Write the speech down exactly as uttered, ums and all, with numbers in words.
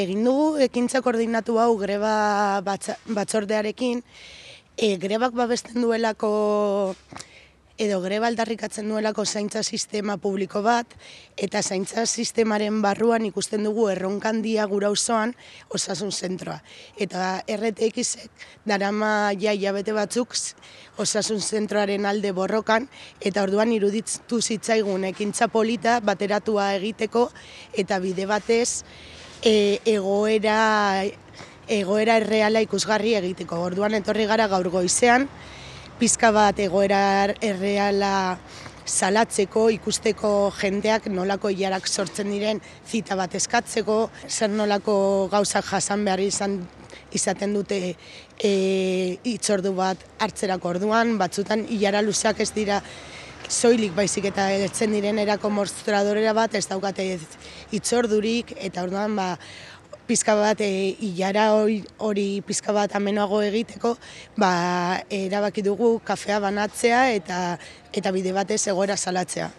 Egin dugu ekintza koordinatu hau greba batzordearekin, e, grebak babesten duelako edo greba aldarrikatzen duelako zaintza sistema publiko bat, eta zaintza sistemaren barruan ikusten dugu erronkandia gura osoan osasun zentroa. Eta erre te iksek darama ja hilabete batzuk osasun zentroaren alde borrokan, eta orduan iruditu zitzaigun ekintza polita bateratua egiteko, eta bide batez e, egoera, egoera erreala ikusgarri egiteko. Orduan etorri gara gaur goizean, pizka bat egoera erreala salatzeko, ikusteko jendeak nolako ilarak sortzen diren zita bat eskatzeko, zer nolako gauzak jasan behar izan, izaten dute e, itzordu bat hartzerako orduan, batzutan ilara luzeak ez dira soilik baizik eta etzen diren erako mostradorera bat ez daukate itzordurik, eta orduan ba, pizka bat e, ilara hori pizka bat amenoago egiteko, ba, erabaki dugu kafea banatzea eta, eta bide batez egoera salatzea.